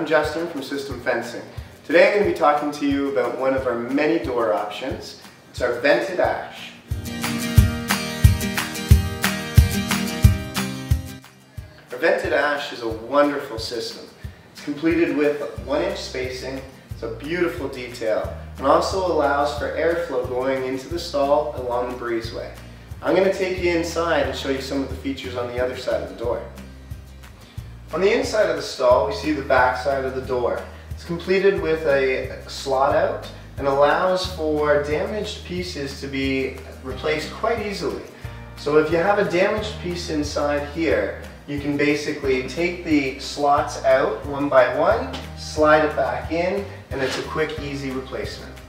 I'm Justin from System Fencing. Today I'm going to be talking to you about one of our many door options. It's our Vented Ash. Our Vented Ash is a wonderful system. It's completed with 1-inch spacing, it's a beautiful detail, and also allows for airflow going into the stall along the breezeway. I'm going to take you inside and show you some of the features on the other side of the door. On the inside of the stall, we see the back side of the door. It's completed with a slot out and allows for damaged pieces to be replaced quite easily. So if you have a damaged piece inside here, you can basically take the slots out one by one, slide it back in, and it's a quick, easy replacement.